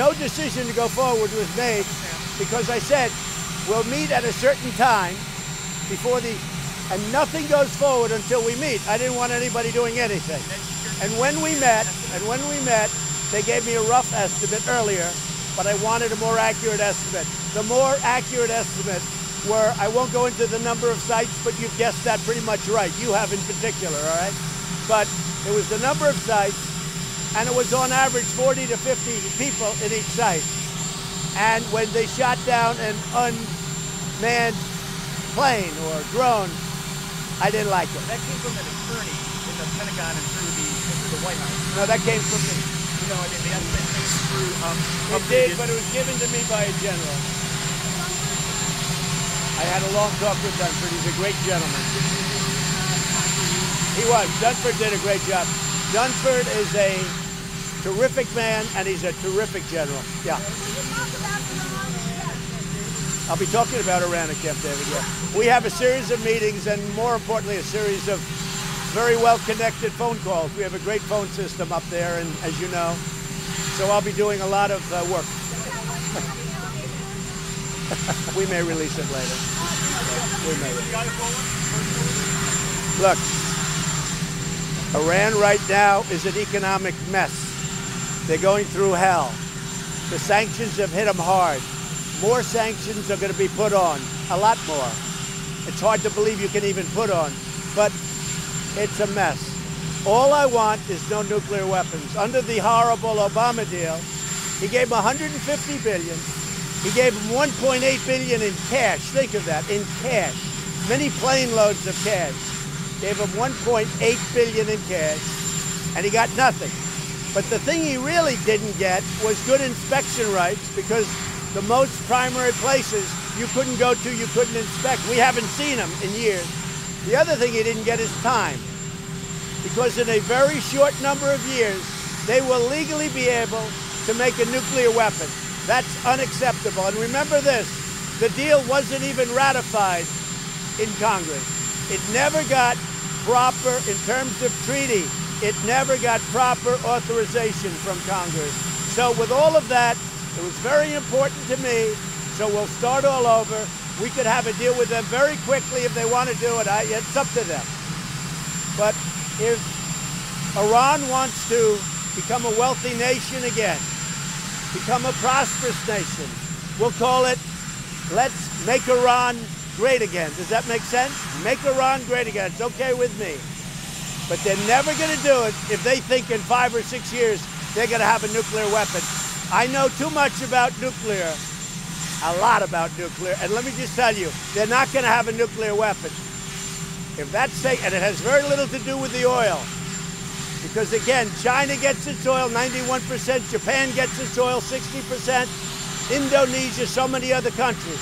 No decision to go forward was made because I said, we'll meet at a certain time before the, and nothing goes forward until we meet. I didn't want anybody doing anything. And when we met, they gave me a rough estimate earlier, but I wanted a more accurate estimate. The more accurate estimate were, I won't go into the number of sites, but you've guessed that pretty much right. You have in particular, all right? But it was the number of sites, and it was on average 40 to 50 people in each site. And when they shot down an unmanned plane or drone, I didn't like it. That came from an attorney in the Pentagon and through the White House. No, that came from the... No, I mean, the estimate screwed up. It did, but it was given to me by a general. I had a long talk with Dunford. He's a great gentleman. He was. Dunford did a great job. Dunford is a terrific man, and he's a terrific general. Yeah. I'll be talking about Iran at Camp David, yeah. We have a series of meetings, and more importantly, a series of very well-connected phone calls. We have a great phone system up there, and as you know, so I'll be doing a lot of work. We may release it later. We may. Look, Iran right now is an economic mess. They're going through hell. The sanctions have hit them hard. More sanctions are going to be put on, a lot more. It's hard to believe you can even put on, but it's a mess. All I want is no nuclear weapons. Under the horrible Obama deal, he gave him $150 billion. He gave him $1.8 billion in cash. Think of that, in cash. Many plane loads of cash. Gave him $1.8 billion in cash, and he got nothing. But the thing he really didn't get was good inspection rights, because the most primary places you couldn't go to, you couldn't inspect. We haven't seen them in years. The other thing he didn't get is time, because in a very short number of years, they will legally be able to make a nuclear weapon. That's unacceptable. And remember this, the deal wasn't even ratified in Congress. It never got proper, in terms of treaty, it never got proper authorization from Congress. So with all of that, it was very important to me, so we'll start all over. We could have a deal with them very quickly if they want to do it. It's up to them. But if Iran wants to become a wealthy nation again, become a prosperous nation, we'll call it, let's make Iran great again. Does that make sense? Make Iran great again. It's okay with me. But they're never going to do it if they think in 5 or 6 years they're going to have a nuclear weapon. I know too much about nuclear. A lot about nuclear, and let me just tell you, they're not going to have a nuclear weapon. If that's taken, and it has very little to do with the oil, because again, China gets its oil 91%, Japan gets its oil 60%, Indonesia, so many other countries.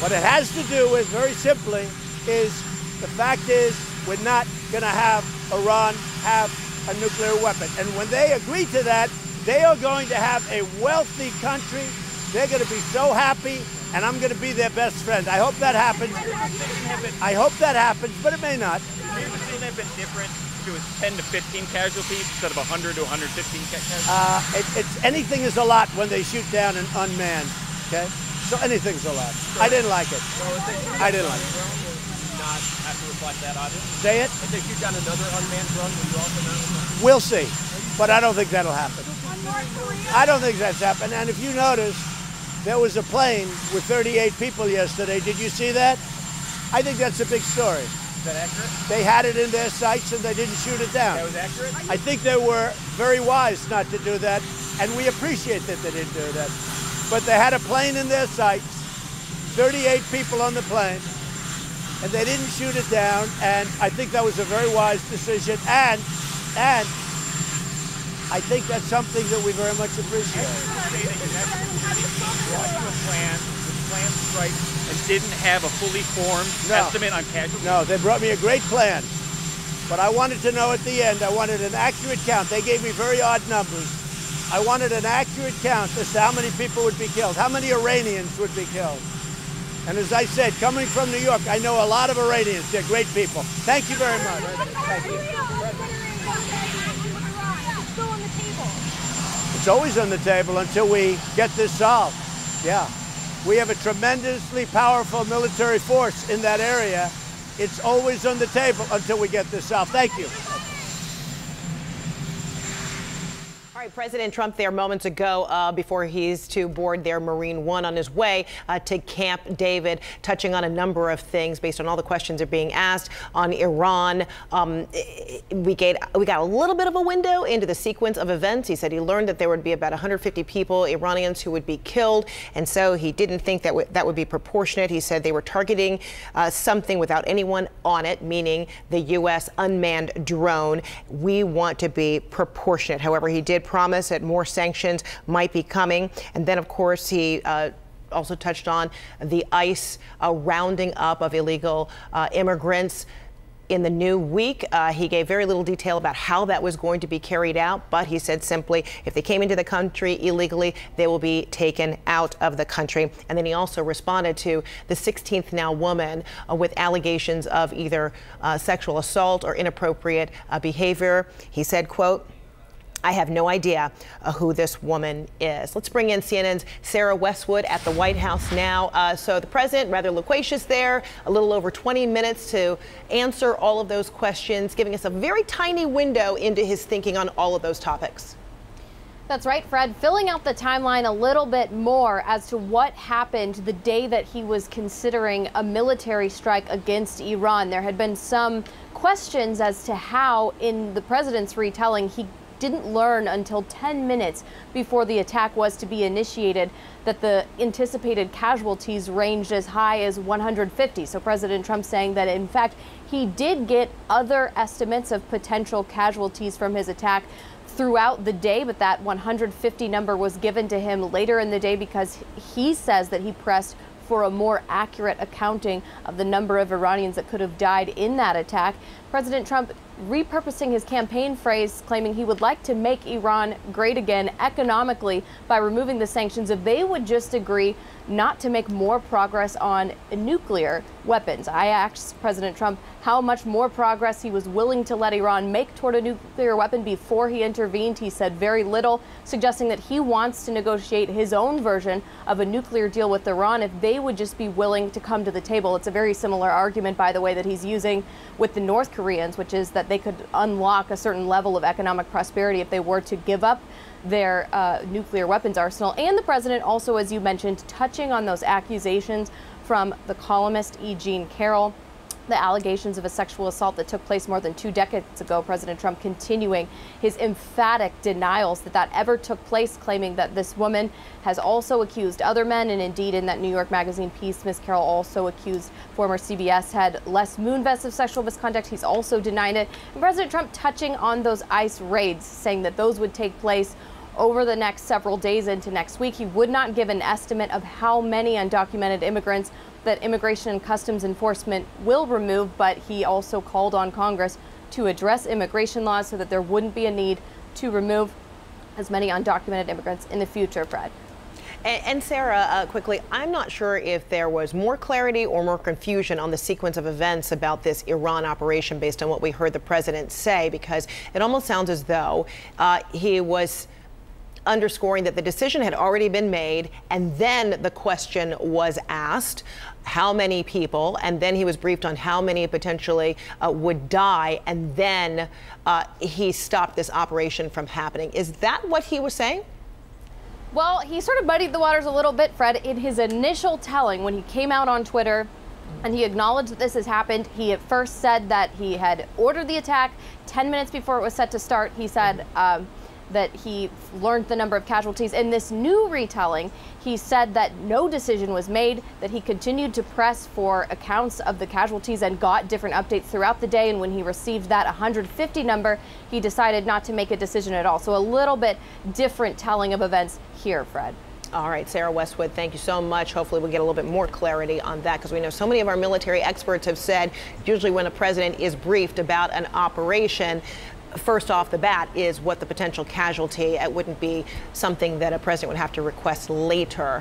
What it has to do with, very simply, is the fact is we're not going to have Iran have a nuclear weapon. And when they agree to that, they are going to have a wealthy country. They're going to be so happy, and I'm going to be their best friend. I hope that happens. I hope that happens, but it may not. It would have been different if it was 10 to 15 casualties instead of 100 to 115 casualties. Anything is a lot when they shoot down an unmanned, okay? So anything's a lot. I didn't like it. I didn't like it. Not have to reflect that, obviously. Say it. If they shoot down another unmanned drone, will you also know? We'll see, but I don't think that'll happen. I don't think that's happened, and if you notice, there was a plane with 38 people yesterday. Did you see that? I think that's a big story. Is that accurate? They had it in their sights and they didn't shoot it down. That was accurate? I think they were very wise not to do that, and we appreciate that they didn't do that. But they had a plane in their sights, 38 people on the plane, and they didn't shoot it down, and I think that was a very wise decision, and I think that's something that we very much appreciate. And didn't have a fully formed estimate on casualties. No, they brought me a great plan, but I wanted to know at the end. I wanted an accurate count. They gave me very odd numbers. I wanted an accurate count as to how many people would be killed, how many Iranians would be killed. And as I said, coming from New York, I know a lot of Iranians. They're great people. Thank you very much. Thank you. It's always on the table until we get this solved. Yeah. We have a tremendously powerful military force in that area. It's always on the table until we get this solved. Thank you. All right, President Trump there moments ago before he's to board their Marine One on his way to Camp David, touching on a number of things based on all the questions that are being asked on Iran. We got a little bit of a window into the sequence of events. He said he learned that there would be about 150 people, Iranians, who would be killed. And so he didn't think that that would be proportionate. He said they were targeting something without anyone on it, meaning the U.S. unmanned drone. We want to be proportionate. However, he did promise that more sanctions might be coming. And then, of course, he also touched on the ICE rounding up of illegal immigrants in the new week. He gave very little detail about how that was going to be carried out, but he said simply if they came into the country illegally, they will be taken out of the country. And then he also responded to the 16th now woman with allegations of either sexual assault or inappropriate behavior. He said, quote, "I have no idea who this woman is." Let's bring in CNN's Sarah Westwood at the White House now. So the president, rather loquacious there, a little over 20 minutes to answer all of those questions, giving us a very tiny window into his thinking on all of those topics. That's right, Fred, filling out the timeline a little bit more as to what happened the day that he was considering a military strike against Iran. There had been some questions as to how, in the president's retelling, he didn't learn until 10 minutes before the attack was to be initiated that the anticipated casualties ranged as high as 150. So President Trump saying that, in fact, he did get other estimates of potential casualties from his attack throughout the day, but that 150 number was given to him later in the day because he says that he pressed for a more accurate accounting of the number of Iranians that could have died in that attack. President Trump repurposing his campaign phrase, claiming he would like to make Iran great again economically by removing the sanctions if they would just agree not to make more progress on nuclear weapons. I asked President Trump how much more progress he was willing to let Iran make toward a nuclear weapon before he intervened. He said very little, suggesting that he wants to negotiate his own version of a nuclear deal with Iran if they would just be willing to come to the table. It's a very similar argument, by the way, that he's using with the North Koreans, which is that they could unlock a certain level of economic prosperity if they were to give up their nuclear weapons arsenal. And the president also, as you mentioned, touching on those accusations from the columnist E. Jean Carroll, the allegations of a sexual assault that took place more than 2 decades ago. President Trump continuing his emphatic denials that that ever took place, claiming that this woman has also accused other men. And indeed, in that New York Magazine piece, Ms. Carroll also accused former CBS head Les Moonves of sexual misconduct. He's also denied it. And President Trump touching on those ICE raids, saying that those would take place over the next several days into next week. He would not give an estimate of how many undocumented immigrants that Immigration and Customs Enforcement will remove, but he also called on Congress to address immigration laws so that there wouldn't be a need to remove as many undocumented immigrants in the future, Fred. And Sarah, quickly, I'm not sure if there was more clarity or more confusion on the sequence of events about this Iran operation based on what we heard the president say, because it almost sounds as though he was underscoring that the decision had already been made, and then the question was asked, how many people, and then he was briefed on how many potentially would die, and then he stopped this operation from happening. Is that what he was saying? Well, he sort of muddied the waters a little bit, Fred, in his initial telling when he came out on Twitter. And he acknowledged that this has happened. He at first said that he had ordered the attack 10 minutes before it was set to start. He said that he learned the number of casualties. In this new retelling, he said that no decision was made, that he continued to press for accounts of the casualties and got different updates throughout the day. And when he received that 150 number, he decided not to make a decision at all. So a little bit different telling of events here, Fred. All right, Sarah Westwood, thank you so much. Hopefully we'll get a little bit more clarity on that, because we know so many of our military experts have said usually when a president is briefed about an operation, first off the bat is what the potential casualty. It wouldn't be something that a president would have to request later.